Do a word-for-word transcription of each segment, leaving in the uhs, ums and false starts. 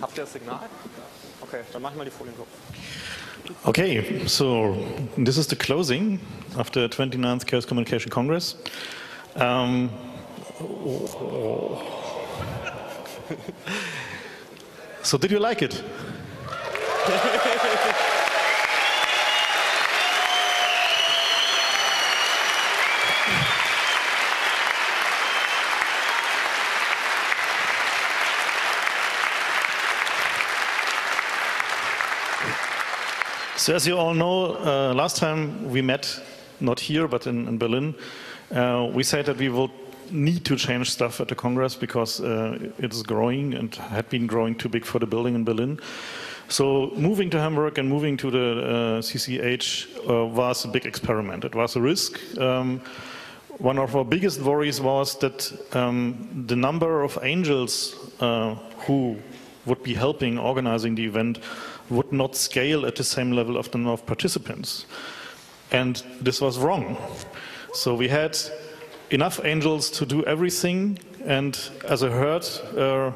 Habt ihr das Signal? Okay, dann mach ich mal die Folien hoch. Okay, so this is the closing of the twenty-ninth Chaos Communication Congress. Um, oh. So did you like it? So as you all know, uh, last time we met, not here, but in, in Berlin, uh, we said that we will need to change stuff at the Congress because uh, it is growing and had been growing too big for the building in Berlin. So moving to Hamburg and moving to the uh, C C H uh, was a big experiment. It was a risk. Um, one of our biggest worries was that um, the number of angels uh, who would be helping organizing the event would not scale at the same level of the number of participants. And this was wrong. So we had enough angels to do everything, and as I heard, uh,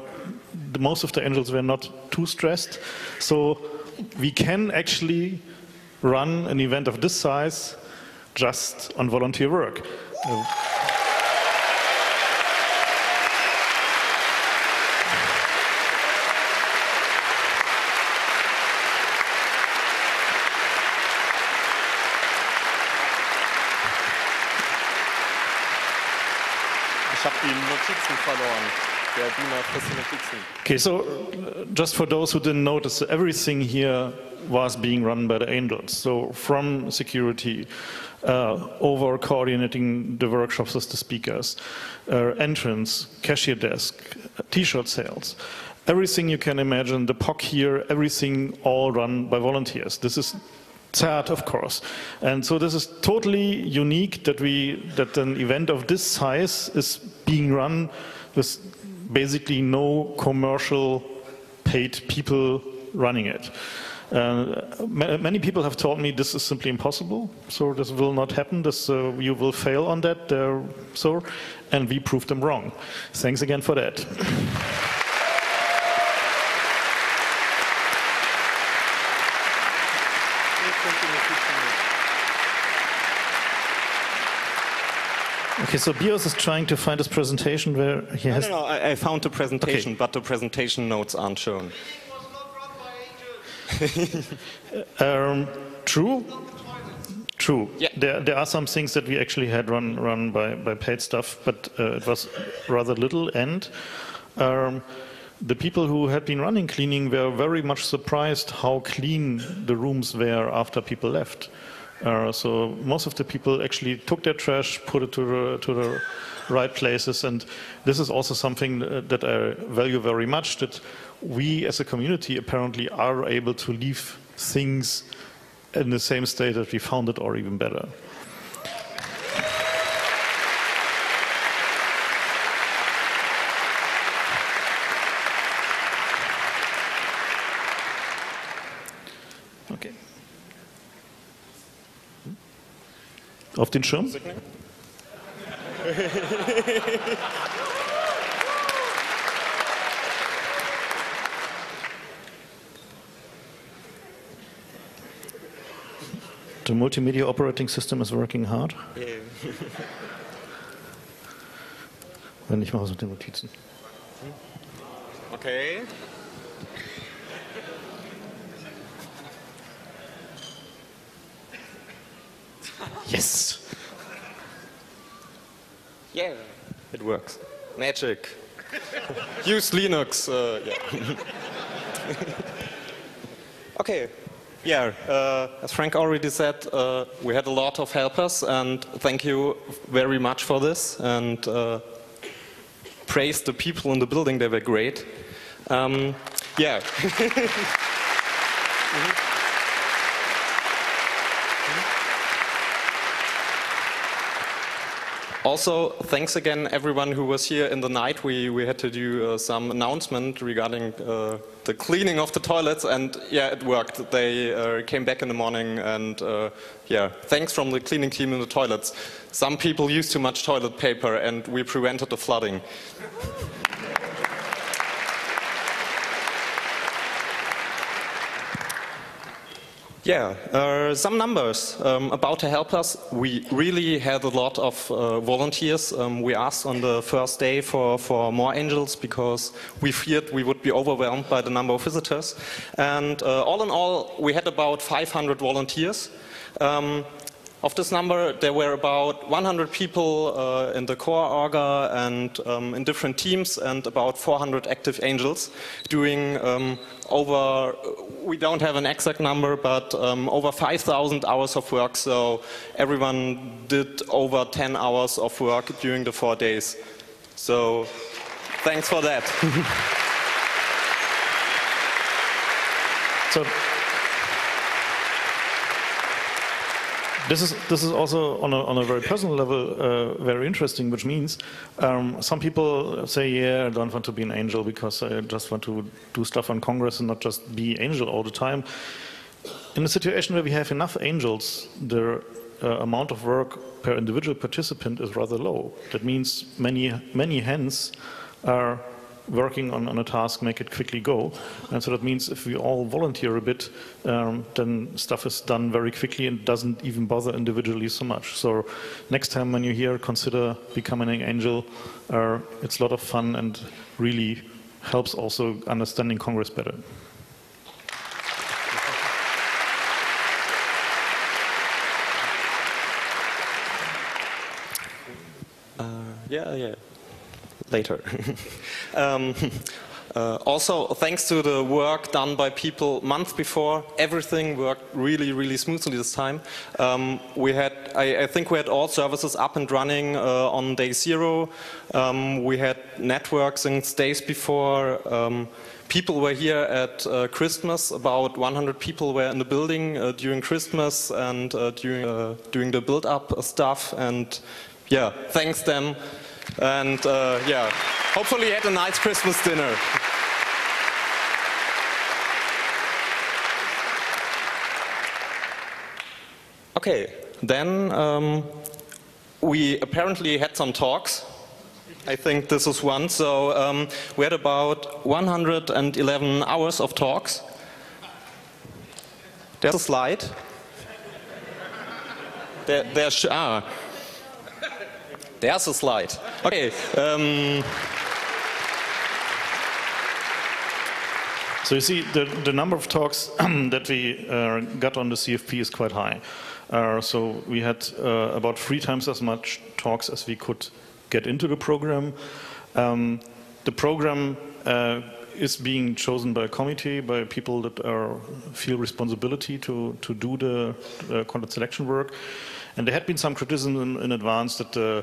the, most of the angels were not too stressed. So we can actually run an event of this size just on volunteer work. Uh, Okay, so uh, just for those who didn't notice, everything here was being run by the angels. So from security, uh, over coordinating the workshops with the speakers, uh, entrance, cashier desk, t-shirt sales, everything you can imagine, the P O C here, everything all run by volunteers. This is C E R T, of course. And so this is totally unique that we that an event of this size is being run with basically no commercial paid people running it. Uh, ma many people have told me this is simply impossible, so this will not happen, this, uh, you will fail on that, uh, so, and we proved them wrong. Thanks again for that. Okay, so Bios is trying to find his presentation where he has... No, no, no, I, I found the presentation, okay. But the presentation notes aren't shown. um, true? True. Yeah. There, there are some things that we actually had run, run by, by paid stuff, but uh, it was rather little, and um, the people who had been running cleaning were very much surprised how clean the rooms were after people left. Uh, so most of the people actually took their trash, put it to the, to the right places, and this is also something that I value very much, that we as a community apparently are able to leave things in the same state that we found it, or even better. Okay. Auf den Schirm. The multimedia operating system is working hard. Yeah. Wenn ich mache es mit den Notizen. Okay. Yes. Yeah, it works. Magic. Use Linux. Uh, yeah. Okay. Yeah. Uh, as Frank already said, uh, we had a lot of helpers, and thank you very much for this. And uh, praise the people in the building; they were great. Um, yeah. Mm-hmm. Also, thanks again everyone who was here in the night. We, we had to do uh, some announcement regarding uh, the cleaning of the toilets, and yeah, it worked. They uh, came back in the morning, and uh, yeah, thanks from the cleaning team in the toilets. Some people used too much toilet paper, and we prevented the flooding. Yeah, uh, some numbers um, about to help us. We really had a lot of uh, volunteers. Um, we asked on the first day for, for more angels because we feared we would be overwhelmed by the number of visitors. And uh, all in all, we had about five hundred volunteers. Um, Of this number, there were about one hundred people uh, in the core orga and um, in different teams, and about four hundred active angels doing um, over, we don't have an exact number, but um, over five thousand hours of work. So everyone did over ten hours of work during the four days. So thanks for that. So This is, this is also, on a, on a very personal level, uh, very interesting, which means um, some people say, yeah, I don't want to be an angel because I just want to do stuff on Congress and not just be angel all the time. In a situation where we have enough angels, the uh, amount of work per individual participant is rather low. That means many, many hands are working on, on a task, make it quickly go. And so that means if we all volunteer a bit, um, then stuff is done very quickly and doesn't even bother individually so much. So next time when you hear, consider becoming an angel. Uh, it's a lot of fun and really helps also understanding Congress better. Uh, yeah, yeah. Later. um, uh, also, thanks to the work done by people months before, everything worked really, really smoothly this time. Um, we had, I, I think we had all services up and running uh, on day zero. Um, we had network since days before. Um, People were here at uh, Christmas. About one hundred people were in the building uh, during Christmas and uh, during, uh, during the build-up stuff. And yeah, thanks them. And uh, yeah, hopefully you had a nice Christmas dinner. Okay, then um, we apparently had some talks. I think this is one. So um, we had about one hundred eleven hours of talks. There's a slide. There, there sh ah. There's a slide. Okay. Um. So you see, the, the number of talks that we uh, got on the C F P is quite high. Uh, so we had uh, about three times as much talks as we could get into the program. Um, the program uh, is being chosen by a committee, by people that are, feel responsibility to, to do the uh, content selection work. And there had been some criticism in, in advance that uh,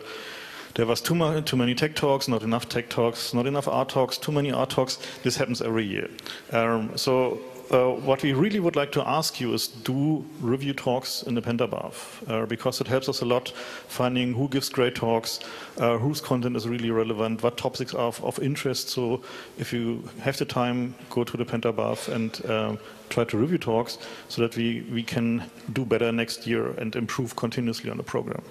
there was too, ma too many tech talks, not enough tech talks, not enough art talks, too many art talks. This happens every year. Um, so uh, what we really would like to ask you is do review talks in the Pentabarf, uh, because it helps us a lot finding who gives great talks, uh, whose content is really relevant, what topics are of, of interest. So if you have the time, go to the Pentabarf and uh, try to review talks so that we, we can do better next year and improve continuously on the program.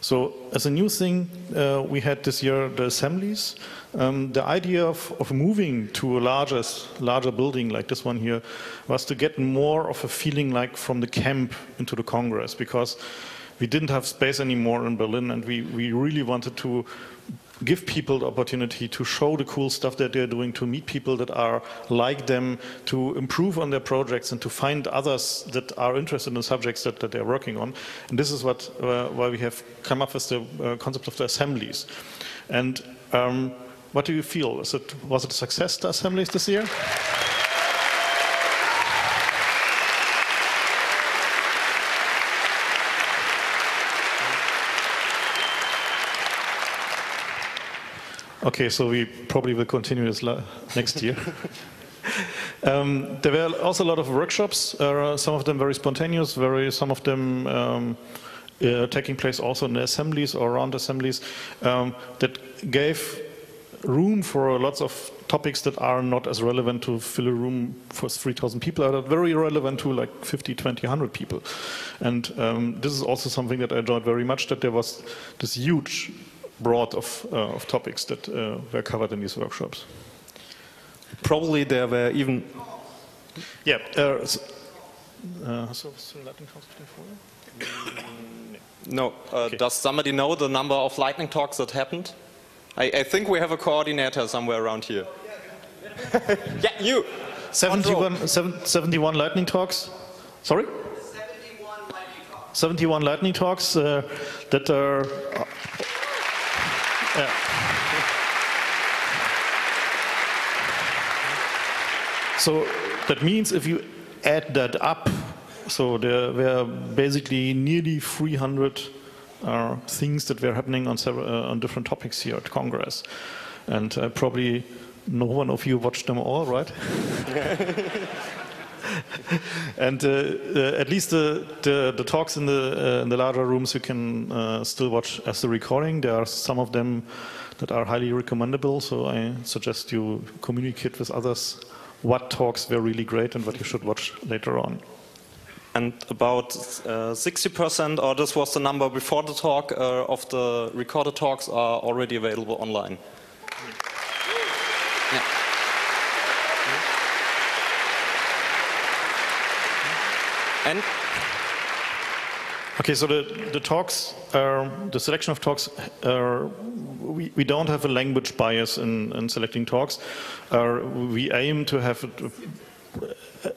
So as a new thing, uh, we had this year the assemblies. Um, the idea of, of moving to a larger, larger building like this one here was to get more of a feeling like from the camp into the Congress, because we didn't have space anymore in Berlin, and we, we really wanted to give people the opportunity to show the cool stuff that they're doing, to meet people that are like them, to improve on their projects, and to find others that are interested in subjects that, that they're working on. And this is what uh, why we have come up with the uh, concept of the assemblies. And um, what do you feel? Is it, was it a success, the assemblies this year? Okay, so we probably will continue this next year. um, there were also a lot of workshops, uh, some of them very spontaneous, very some of them um, uh, taking place also in the assemblies or around assemblies, um, that gave room for lots of topics that are not as relevant to fill a room for three thousand people, are very relevant to like fifty, twenty, one hundred people. And um, this is also something that I enjoyed very much, that there was this huge broad of, uh, of topics that uh, were covered in these workshops. Probably there were even... Yeah, uh, Uh, Hast du was zum Lightning Talks vorher? No. Uh, okay. Does somebody know the number of Lightning Talks that happened? I, I think we have a coordinator somewhere around here. Yeah, you. seventy-one, seven, seventy-one Lightning Talks. Sorry? seventy-one Lightning Talks uh, that are. Uh, yeah. So that means if you add that up, so there were basically nearly three hundred uh, things that were happening on several uh, on different topics here at Congress, and uh, probably no one of you watched them all, right? And uh, uh, at least the, the, the talks in the, uh, in the larger rooms you can uh, still watch as the recording. There are some of them that are highly recommendable, so I suggest you communicate with others what talks were really great and what you should watch later on. And about sixty percent, uh, or this was the number before the talk, uh, of the recorded talks are already available online. Yeah. And okay, so the, the talks, are, the selection of talks, are, we, we don't have a language bias in, in selecting talks. Uh, we aim to have a,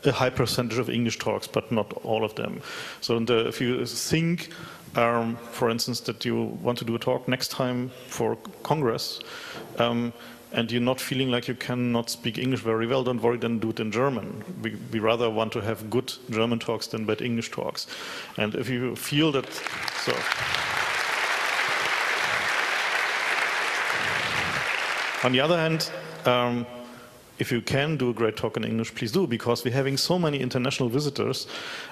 a high percentage of English talks, but not all of them. So the, if you think, um, for instance, that you want to do a talk next time for Congress, um, and you're not feeling like you cannot speak English very well, don't worry, then do it in German. We, we rather want to have good German talks than bad English talks. And if you feel that... So, on the other hand, um, if you can do a great talk in English, please do, because we're having so many international visitors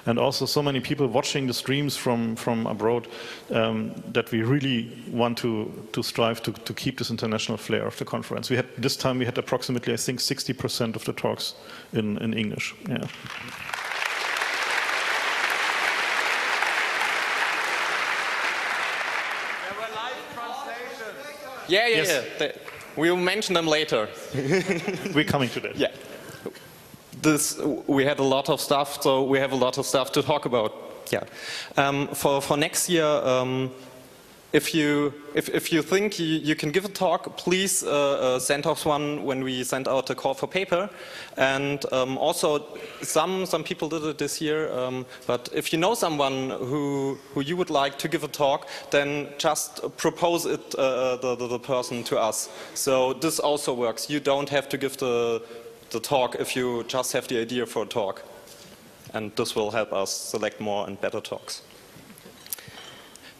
and also so many people watching the streams from, from abroad, um, that we really want to, to strive to, to keep this international flair of the conference. We had, this time we had approximately, I think, sixty percent of the talks in, in English. Yeah. There were live translations. Yeah, yeah, yes. Yeah. They We'll mention them later. We're coming to that. Yeah. This, we had a lot of stuff, so we have a lot of stuff to talk about. Yeah. Um, for, for next year, um, if, you, if, if you think you, you can give a talk, please uh, uh, send us one when we send out a call for paper. And um, also, some, some people did it this year, um, but if you know someone who, who you would like to give a talk, then just propose it, uh, the, the, the person to us. So this also works. You don't have to give the, the talk if you just have the idea for a talk. And this will help us select more and better talks.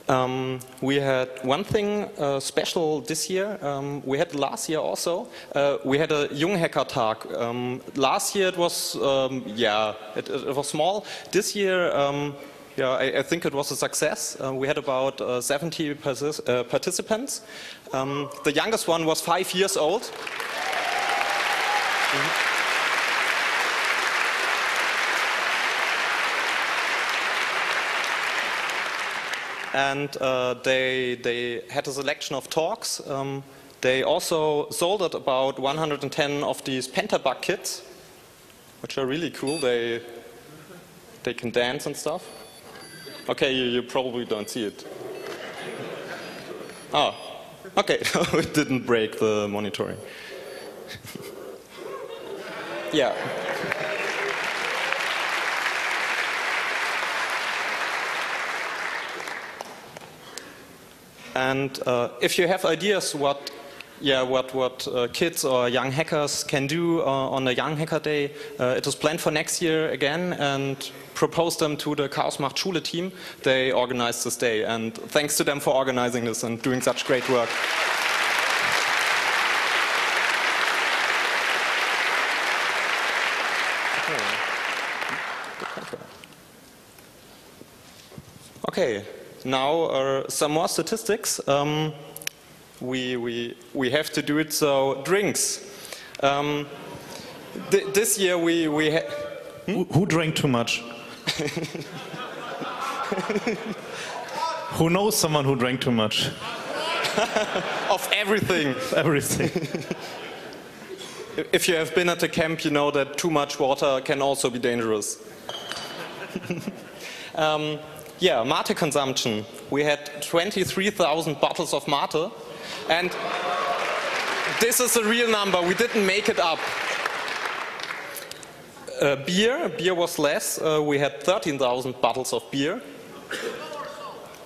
Um, we had one thing uh, special this year. Um, we had last year also. Uh, we had a Jung Hacker Tag. Um, last year it was, um, yeah, it, it was small. This year, um, yeah, I, I think it was a success. Uh, we had about uh, seventy partic uh, participants. Um, the youngest one was five years old. Mm-hmm. And uh, they, they had a selection of talks. Um, they also sold about one hundred ten of these Pentabarf kits, which are really cool. They, they can dance and stuff. Okay, you, you probably don't see it. Oh, okay, it didn't break the monitoring. Yeah. And uh, if you have ideas what, yeah, what, what uh, kids or young hackers can do uh, on the Young Hacker Day, uh, it is planned for next year again, and propose them to the Chaos Macht Schule team. They organized this day, and thanks to them for organizing this and doing such great work. Okay. Okay. Now, uh, some more statistics. Um, we, we, we have to do it, so drinks. Um, th this year we... we ha hmm? Who drank too much? Who knows someone who drank too much? Of everything. Everything. If you have been at a camp, you know that too much water can also be dangerous. um, yeah, mate consumption. We had twenty-three thousand bottles of mate, and this is a real number. We didn't make it up. Uh, beer, beer was less. Uh, we had thirteen thousand bottles of beer.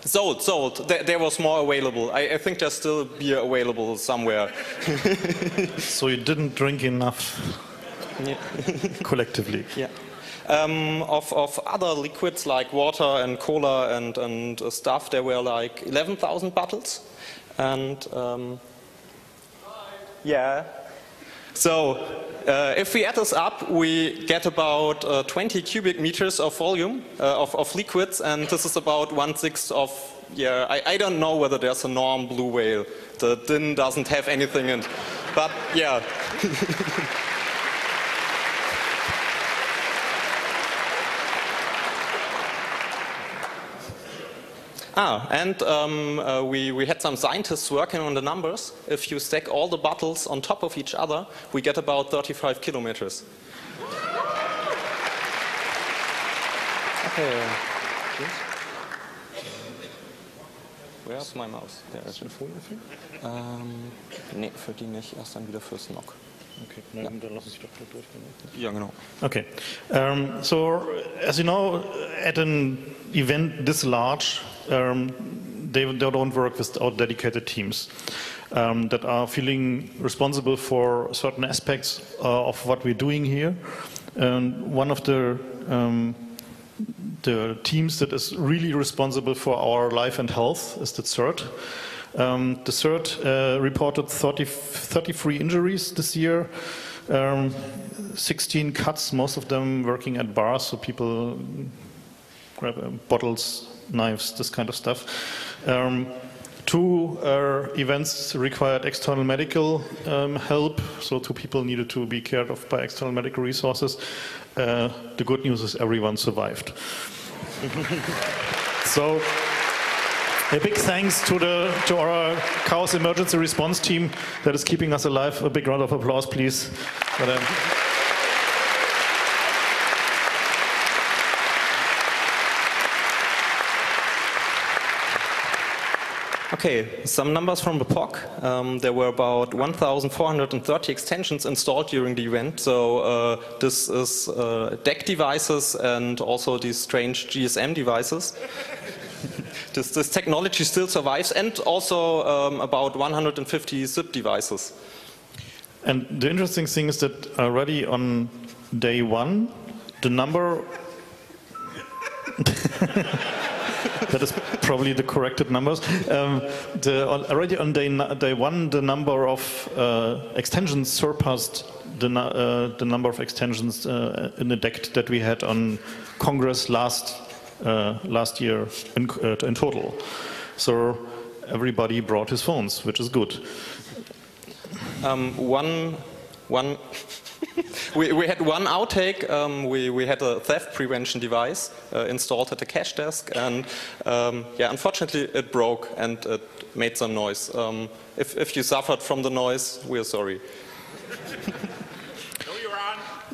Sold, sold. There, there was more available. I, I think there's still beer available somewhere. So you didn't drink enough, yeah. Collectively. Yeah. Um, of, of other liquids like water and cola and, and uh, stuff, there were like eleven thousand bottles. And um, yeah. So uh, if we add this up, we get about uh, twenty cubic meters of volume uh, of, of liquids, and this is about one sixth of, yeah, I, I don't know whether there's a norm blue whale. The D I N doesn't have anything in it, but yeah. Ah, and um, uh, we, we had some scientists working on the numbers. If you stack all the bottles on top of each other, we get about thirty-five kilometers. Okay. Where's my mouse? There it is. Um, nee, für die nicht. Erst dann wieder fürs N O C. Okay, no, yeah. Dann lassen Sie doch durch, genau. Yeah, genau. Okay, um, so as you know, at an event this large, um, they, they don't work without dedicated teams um, that are feeling responsible for certain aspects uh, of what we're doing here. And one of the um, the teams that is really responsible for our life and health is the CERT. Um, the CERT uh, reported thirty-three injuries this year, um, sixteen cuts, most of them working at bars, so people grab uh, bottles, knives, this kind of stuff. Um, two uh, events required external medical um, help, so two people needed to be cared of by external medical resources. Uh, the good news is everyone survived. So. A big thanks to, the, to our Chaos Emergency Response Team that is keeping us alive. A big round of applause, please. But, um, okay, some numbers from the P O C. Um, there were about one thousand four hundred thirty extensions installed during the event. So uh, this is uh, D E C devices and also these strange G S M devices. This, this technology still survives, and also um, about one hundred fifty ZIP devices. And the interesting thing is that already on day one, the number that is probably the corrected numbers. Um, the, already on day, day one, the number of uh, extensions surpassed the, uh, the number of extensions uh, in the D E C T that we had on Congress last. Uh, last year in, uh, in total. So everybody brought his phones, which is good. Um, one, one we, we had one outtake. Um, we, we had a theft prevention device uh, installed at the cash desk, and um, yeah, unfortunately it broke and it made some noise. Um, if, if you suffered from the noise, we are sorry.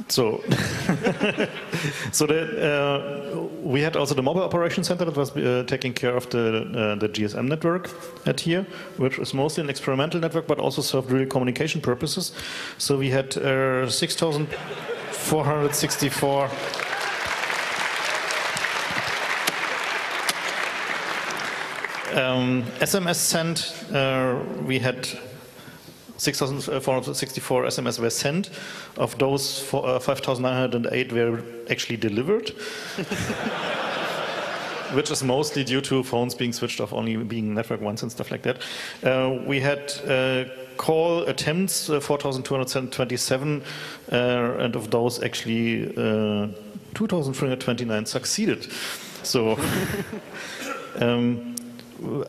So, so that, uh, we had also the mobile operations center that was uh, taking care of the, uh, the G S M network at here, which is mostly an experimental network, but also served real communication purposes. So we had uh, six thousand four hundred sixty-four. Um, S M S sent, uh, we had six thousand four hundred sixty-four S M S were sent. Of those, five thousand nine hundred eight were actually delivered, which is mostly due to phones being switched off, only being network once and stuff like that. Uh, we had uh, call attempts, uh, four thousand two hundred twenty-seven, uh, and of those actually uh, two thousand three hundred twenty-nine succeeded. So. um,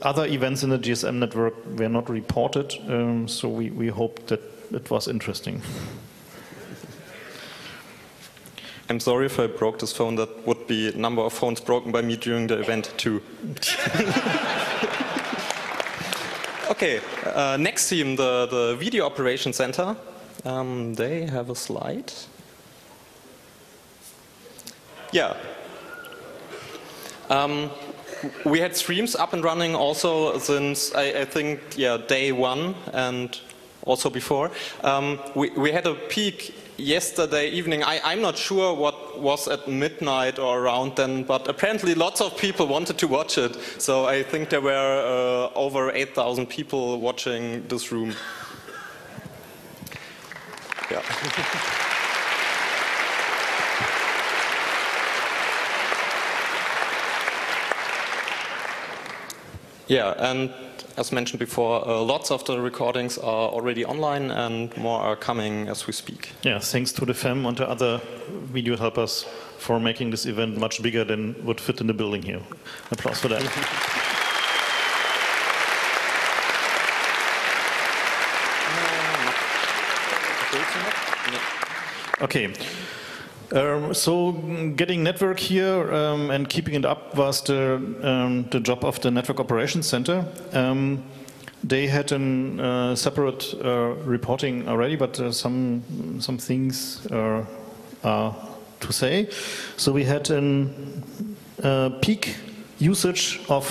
Other events in the G S M network were not reported, um, so we, we hope that it was interesting. I'm sorry if I broke this phone. That would be number of phones broken by me during the event too. Okay, uh, next team, the, the Video Operations Center. Um, they have a slide. Yeah. Um, we had streams up and running also since, I, I think, yeah, day one and also before. Um, we, we had a peak yesterday evening. I, I'm not sure what was at midnight or around then, but apparently lots of people wanted to watch it. So I think there were uh, over eight thousand people watching this room. Yeah. Yeah, and as mentioned before, uh, lots of the recordings are already online and more are coming as we speak. Yeah, thanks to the F E M and to other video helpers for making this event much bigger than would fit in the building here. Applause for that. Okay. Um, so getting network here um, and keeping it up was the, um, the job of the Network Operations Center. Um, they had a uh, separate uh, reporting already, but uh, some, some things are, are to say. So we had a uh, peak usage of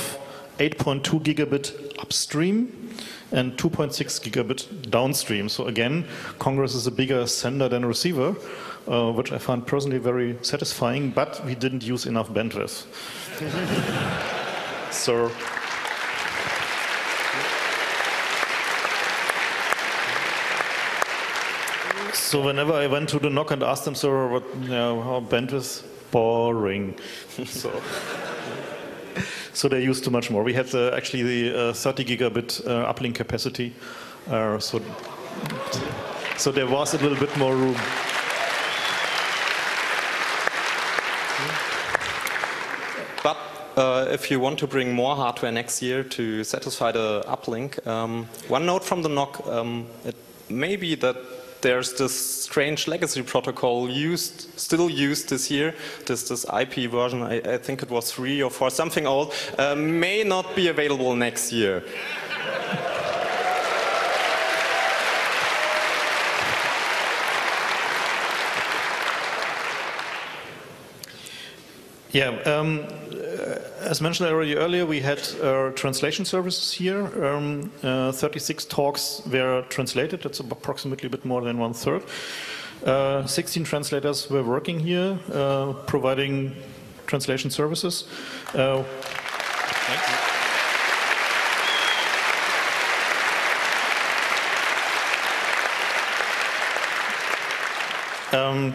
eight point two gigabit upstream and two point six gigabit downstream. So again, Congress is a bigger sender than receiver, uh, which I found personally very satisfying, but we didn't use enough bandwidth. So, so whenever I went to the N O C and asked them, sir, what you know, how bandwidth, boring. So. So they used too much more. We had uh, actually the uh, thirty gigabit uh, uplink capacity, uh, so so there was a little bit more room. But uh, if you want to bring more hardware next year to satisfy the uplink, um, one note from the N O C: um, it may be that there's this strange legacy protocol used, still used this year. This this I P version, I, I think it was three or four, something old, uh, may not be available next year. Yeah, um, as mentioned already earlier, we had uh, translation services here. Um, uh, thirty-six talks were translated. That's approximately a bit more than one third. Uh, sixteen translators were working here, uh, providing translation services. Uh, Thank you. Um,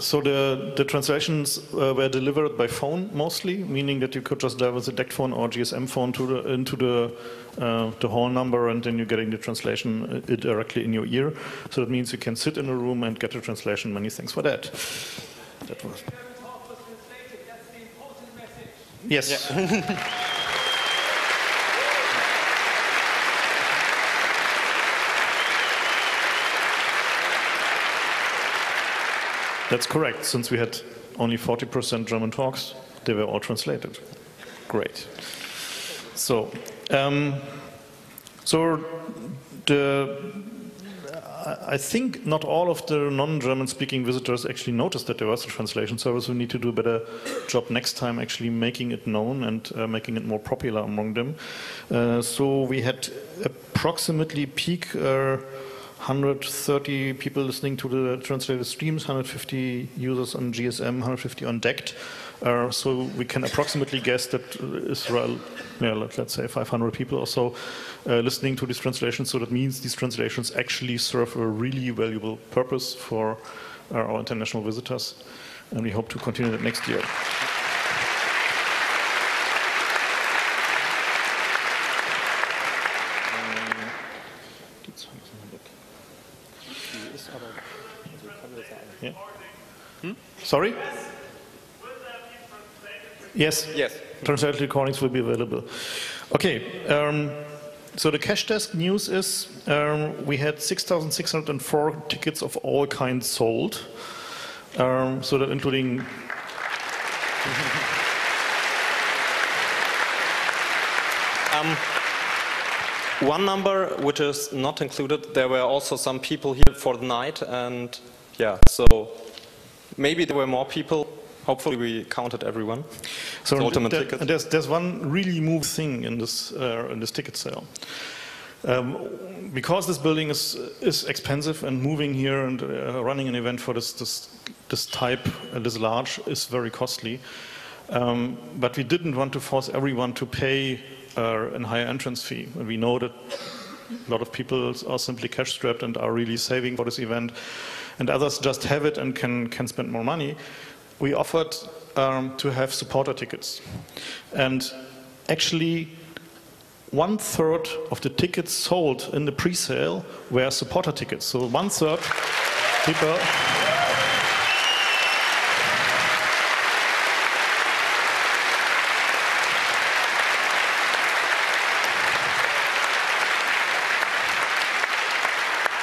so the, the translations uh, were delivered by phone mostly, meaning that you could just dial with a D E C T phone or G S M phone to the, into the, uh, the hall number, and then you're getting the translation uh, directly in your ear. So that means you can sit in a room and get a translation. Many thanks for that. That was. Yes. Yeah. That's correct. Since we had only forty percent German talks, they were all translated. Great. So, um, so the, I think not all of the non-German speaking visitors actually noticed that there was a translation service. We need to do a better job next time, actually making it known and uh, making it more popular among them. Uh, so we had approximately peak. Uh, one hundred thirty people listening to the translated streams, one hundred fifty users on G S M, one hundred fifty on D E C T. Uh, so we can approximately guess that Israel, yeah, let's say five hundred people or so, uh, listening to these translations. So that means these translations actually serve a really valuable purpose for our international visitors. And we hope to continue that next year. Sorry? Yes. Yes. Translated recordings will be available. Okay. Um, so the cash desk news is um, we had six thousand six hundred four tickets of all kinds sold. Um, so that including. um. One number which is not included. There were also some people here for the night, and yeah. So. Maybe there were more people, hopefully we counted everyone. So the ultimate there, ticket. There's, there's one really moving thing in this, uh, in this ticket sale. Um, because this building is, is expensive, and moving here and uh, running an event for this, this, this type, uh, this large, is very costly. Um, but we didn't want to force everyone to pay uh, a higher entrance fee. And we know that a lot of people are simply cash-strapped and are really saving for this event, and others just have it and can, can spend more money. We offered um, to have supporter tickets. And actually, one-third of the tickets sold in the pre-sale were supporter tickets. So one-third people...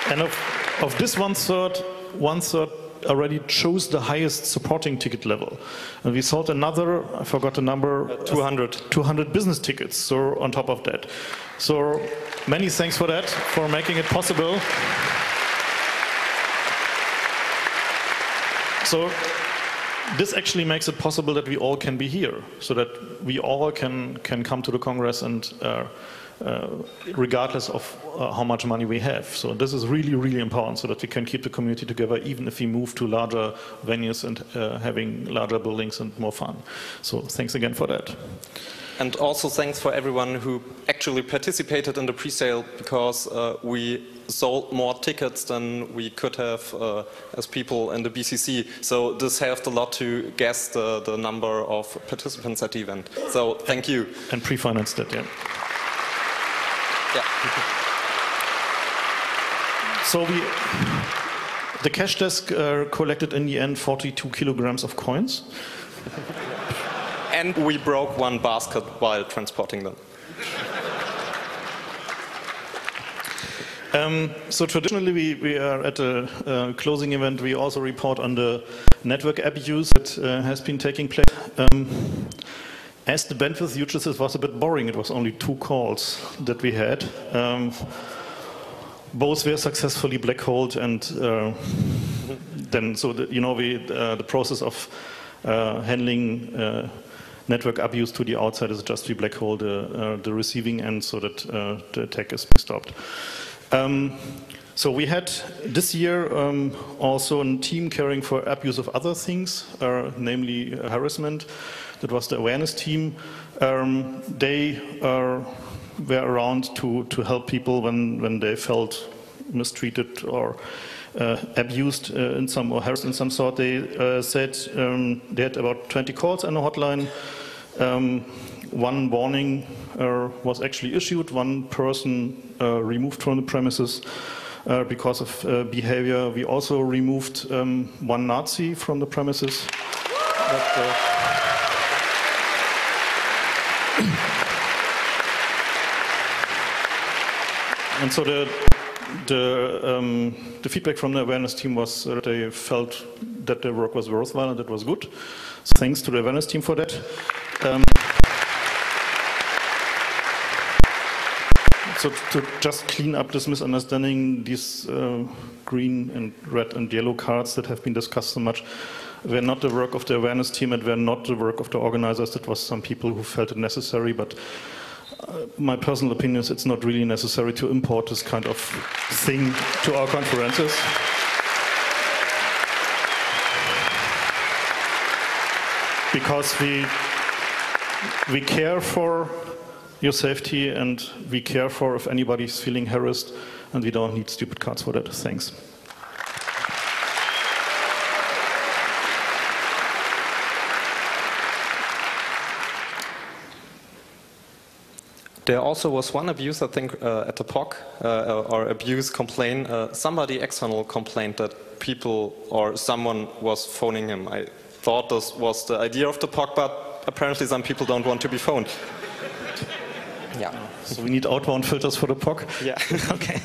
And of, of this one-third, one-third already chose the highest supporting ticket level. And we sold another, I forgot the number, uh, two hundred business tickets, so on top of that. So many thanks for that, for making it possible. So this actually makes it possible that we all can be here, so that we all can, can come to the Congress and uh, Uh, regardless of uh, how much money we have. So this is really, really important, so that we can keep the community together, even if we move to larger venues and uh, having larger buildings and more fun. So thanks again for that. And also thanks for everyone who actually participated in the pre-sale, because uh, we sold more tickets than we could have uh, as people in the B C C. So this helped a lot to guess the, the number of participants at the event. So thank you. And pre-financed it, yeah. Yeah. So we, the cash desk uh, collected in the end forty-two kilograms of coins. And we broke one basket while transporting them. Um, so traditionally we, we are at a uh, closing event. We also report on the network abuse that uh, has been taking place. Um, As the bandwidth usage was a bit boring, it was only two calls that we had. Um, both were successfully black-holed, and uh, then so the, you know we, uh, the process of uh, handling uh, network abuse to the outside is just we black-hole the, uh, the receiving end, so that uh, the attack is stopped. Um, So we had this year um, also a team caring for abuse of other things, uh, namely uh, harassment. That was the awareness team. Um, they uh, were around to, to help people when, when they felt mistreated or uh, abused uh, in some or harassed in some sort. They uh, said um, they had about twenty calls on the hotline. Um, one warning uh, was actually issued. One person uh, removed from the premises. Uh, because of uh, behavior. We also removed um, one Nazi from the premises. But, uh, and so the, the, um, the feedback from the awareness team was that they felt that their work was worthwhile and that was good. So thanks to the awareness team for that. Um, So to just clean up this misunderstanding, these uh, green and red and yellow cards that have been discussed so much were not the work of the awareness team and were not the work of the organizers. It was some people who felt it necessary, but uh, my personal opinion is it's not really necessary to import this kind of thing to our conferences. Because we, we care for your safety, and we care for if anybody's feeling harassed, and we don't need stupid cards for that. Thanks. There also was one abuse, I think, uh, at the P O C, uh, or abuse complaint. Uh, somebody external complained that people or someone was phoning him. I thought this was the idea of the P O C, but apparently some people don't want to be phoned. Yeah. So we need outbound filters for the P O C. Yeah. Okay.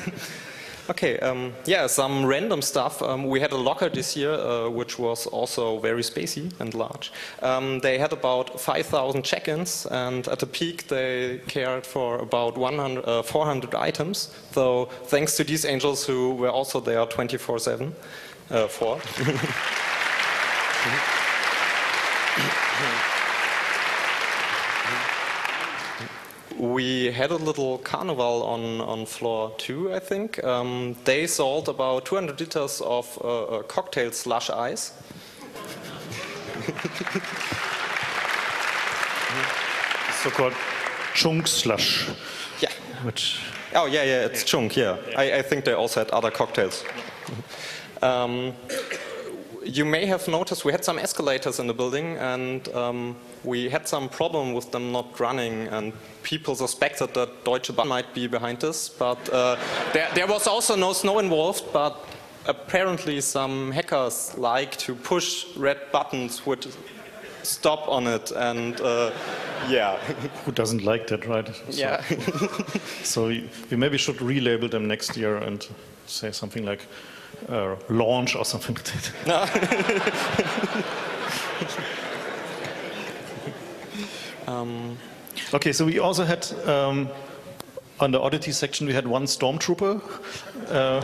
Okay. Um, yeah. Some random stuff. Um, we had a locker this year, uh, which was also very spacey and large. Um, they had about five thousand check-ins, and at the peak they cared for about one hundred, uh, four hundred items. So thanks to these angels who were also there twenty-four seven. Uh, four. Mm-hmm. We had a little carnival on, on floor two, I think. Um, they sold about two hundred liters of uh, uh, cocktail slush ice. So-called chunk slush. Yeah. Which oh, yeah, yeah, it's yeah. chunk, yeah. yeah. I, I think they also had other cocktails. Yeah. Um, you may have noticed we had some escalators in the building, and um, we had some problem with them not running, and people suspected that Deutsche Bahn might be behind this, but uh, there, there was also no snow involved, but apparently some hackers like to push red buttons with stop on it, and uh, yeah. Who doesn't like that, right? So, yeah. So we maybe should relabel them next year and say something like uh, launch or something like that. No. Um, okay, so we also had, um, on the oddity section, we had one stormtrooper. Uh,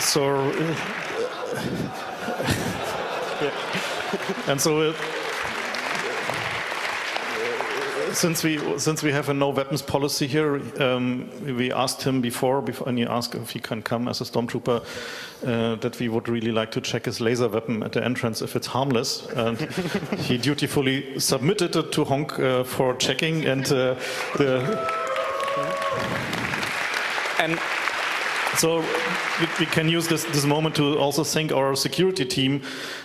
so, uh, yeah. And so, uh, Since we since we have a no weapons policy here, um, we asked him before, before and he asked if he can come as a stormtrooper, uh, that we would really like to check his laser weapon at the entrance if it's harmless. And he dutifully submitted it to Honk uh, for checking, and uh, the and. So we, we can use this, this moment to also thank our security team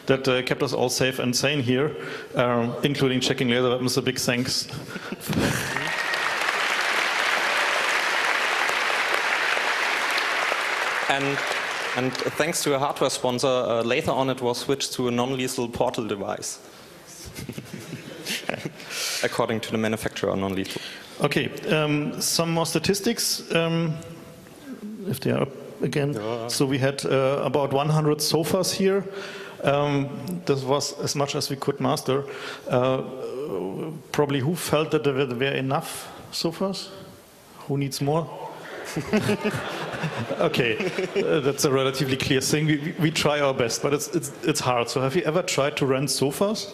that uh, kept us all safe and sane here, um, including checking laser weapons. A big thanks. and, and thanks to a hardware sponsor, uh, later on it was switched to a non-lethal portal device. According to the manufacturer, non-lethal. Okay, um, some more statistics. Um, If they are up again. Yeah. So we had uh, about one hundred sofas here. Um, this was as much as we could master. Uh, probably who felt that there were enough sofas? Who needs more? Okay, uh, that's a relatively clear thing. We, we, we try our best, but it's, it's, it's hard. So have you ever tried to rent sofas?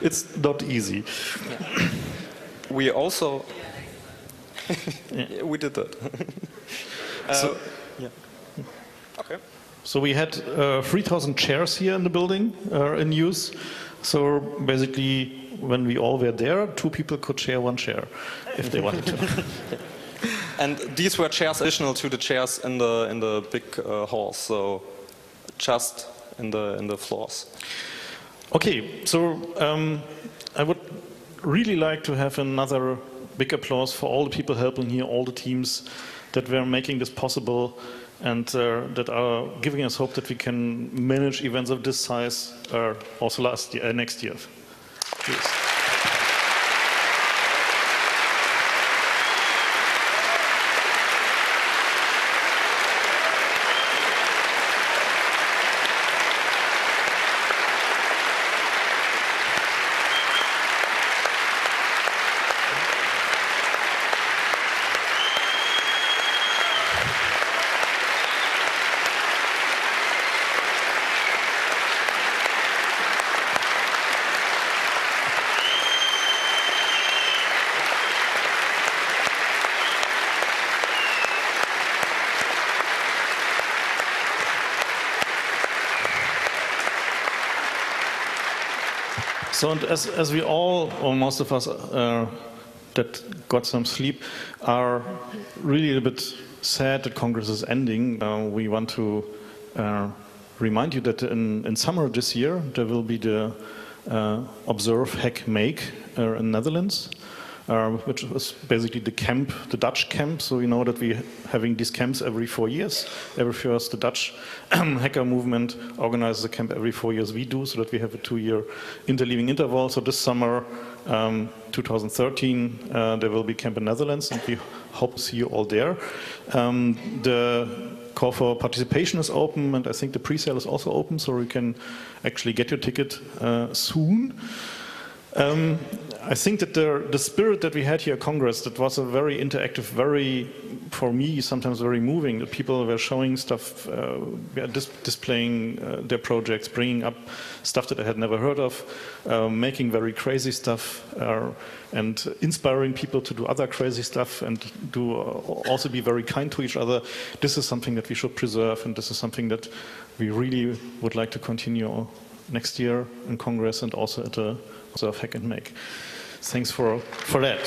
It's not easy. Yeah. We also... Yeah. We did that. uh, so, yeah. Okay. So we had uh, three thousand chairs here in the building uh, in use. So basically, when we all were there, two people could share one chair if they wanted to. And these were chairs additional to the chairs in the in the big uh, hall. So just in the in the floors. Okay. So um, I would really like to have another. Big applause for all the people helping here, all the teams that were making this possible and uh, that are giving us hope that we can manage events of this size uh, also last year, uh, next year. Please. So and as, as we all, or most of us uh, that got some sleep, are really a bit sad that Congress is ending, uh, we want to uh, remind you that in, in summer this year there will be the uh, Observe Hack Make uh, in Netherlands, uh, which was basically the camp, the Dutch camp. So we know that we're having these camps every four years. Every four years the Dutch hacker movement organizes a camp every four years. We do, so that we have a two-year interleaving interval. So this summer, um, two thousand thirteen, uh, there will be camp in Netherlands, and we hope to see you all there. Um, the call for participation is open, and I think the pre-sale is also open, so you can actually get your ticket uh, soon. Um, I think that the, the spirit that we had here at Congress, that was a very interactive, very, for me, sometimes very moving. The people were showing stuff, uh, dis displaying uh, their projects, bringing up stuff that I had never heard of, uh, making very crazy stuff, uh, and inspiring people to do other crazy stuff and do uh, also be very kind to each other. This is something that we should preserve, and this is something that we really would like to continue next year in Congress and also at the Observe Hack Make. Thanks for, for that.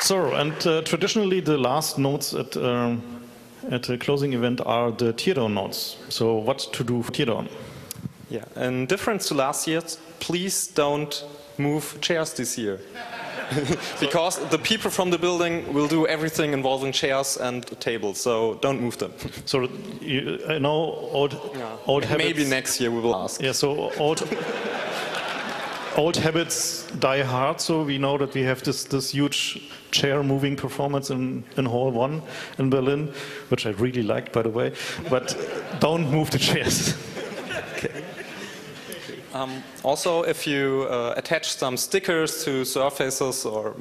So, and uh, traditionally the last notes at, um, at a closing event are the teardown notes. So what to do for teardown? Yeah, and difference to last year, please don't move chairs this year. Because the people from the building will do everything involving chairs and tables, so don't move them. So you, I know old, yeah. old habits. Maybe next year we will ask. Yeah, so old, old habits die hard. So we know that we have this this huge chair moving performance in in Hall One in Berlin, which I really liked, by the way. But don't move the chairs. Okay. Um, also, if you uh, attach some stickers to surfaces, or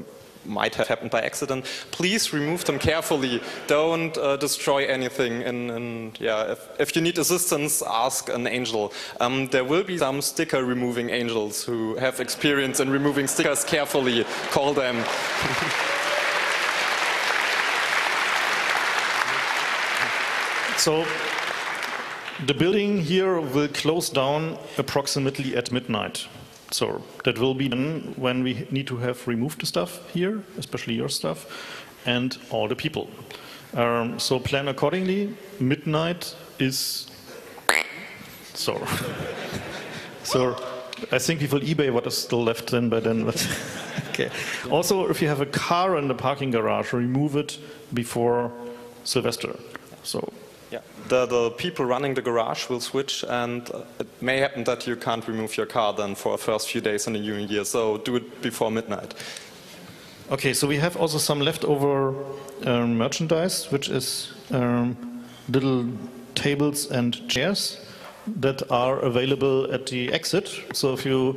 might have happened by accident, please remove them carefully. Don't uh, destroy anything. And, and yeah, if, if you need assistance, ask an angel. Um, there will be some sticker removing angels who have experience in removing stickers carefully. Call them. So, the building here will close down approximately at midnight. So that will be done when we need to have removed the stuff here, especially your stuff, and all the people. Um, so plan accordingly. Midnight is... So, so I think we will eBay what is still left then by then. Okay. Also, if you have a car in the parking garage, remove it before Sylvester. So. Yeah, the, the people running the garage will switch, and it may happen that you can't remove your car then for the first few days in the new year, so do it before midnight. Okay, so we have also some leftover um, merchandise, which is um, little tables and chairs that are available at the exit. So if you're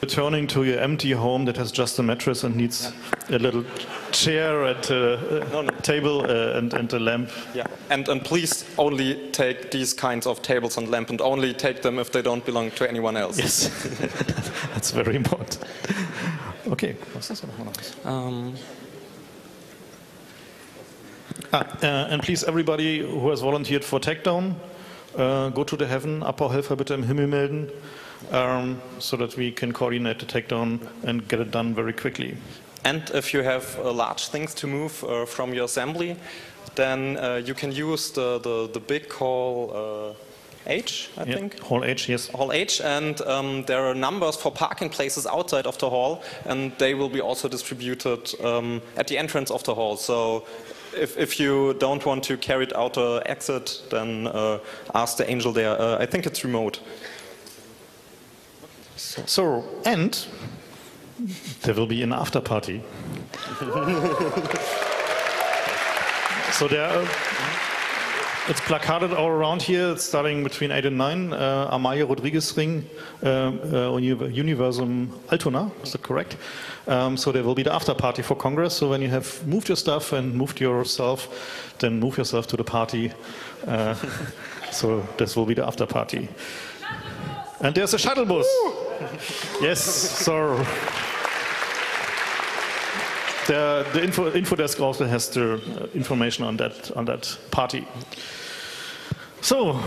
returning to your empty home that has just a mattress and needs a little chair and a no, no. table uh, and, and a lamp. Yeah, and, and please only take these kinds of tables and lamp, and only take them if they don't belong to anyone else. Yes, that's very important. Okay. Um. Ah, uh, and please, everybody who has volunteered for Takedown, uh, go to the Heaven, Abbauhelfer bitte im Himmel melden, um, so that we can coordinate the Takedown and get it done very quickly. And if you have uh, large things to move uh, from your assembly, then uh, you can use the, the, the big hall uh, H, I yeah, think? Hall H, yes. Hall H, and um, there are numbers for parking places outside of the hall, and they will be also distributed um, at the entrance of the hall. So if, if you don't want to carry it out the exit, then uh, ask the angel there. Uh, I think it's remote. So, so and... there will be an after party. So there, are, it's placarded all around here. It's starting between eight and nine. Uh, Amalia Rodriguez Ring, uh, uh, Universum Altona. Is that correct? Um, so there will be the after party for Congress. So when you have moved your stuff and moved yourself, then move yourself to the party. Uh, so this will be the after party. And there's a shuttle bus. Yes, sir. The, the info, info desk also has the uh, information on that on that party. So,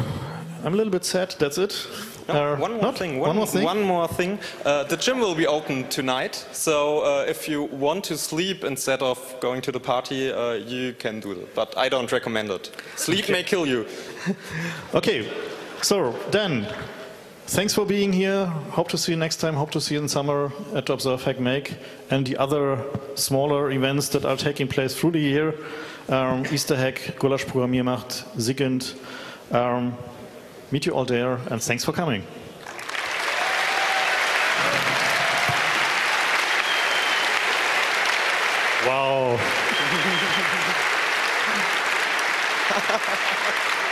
I'm a little bit sad. That's it. No, uh, one, more thing, one, one more thing. One more thing. Uh, the gym will be open tonight. So, uh, if you want to sleep instead of going to the party, uh, you can do it. But I don't recommend it. Sleep okay. may kill you. Okay. So then. Thanks for being here. Hope to see you next time. Hope to see you in summer at Observe Hack Make and the other smaller events that are taking place through the year. Um, Easter Hack, Gulaschprogrammiermarkt, Sigint. Um, meet you all there, and thanks for coming. Wow.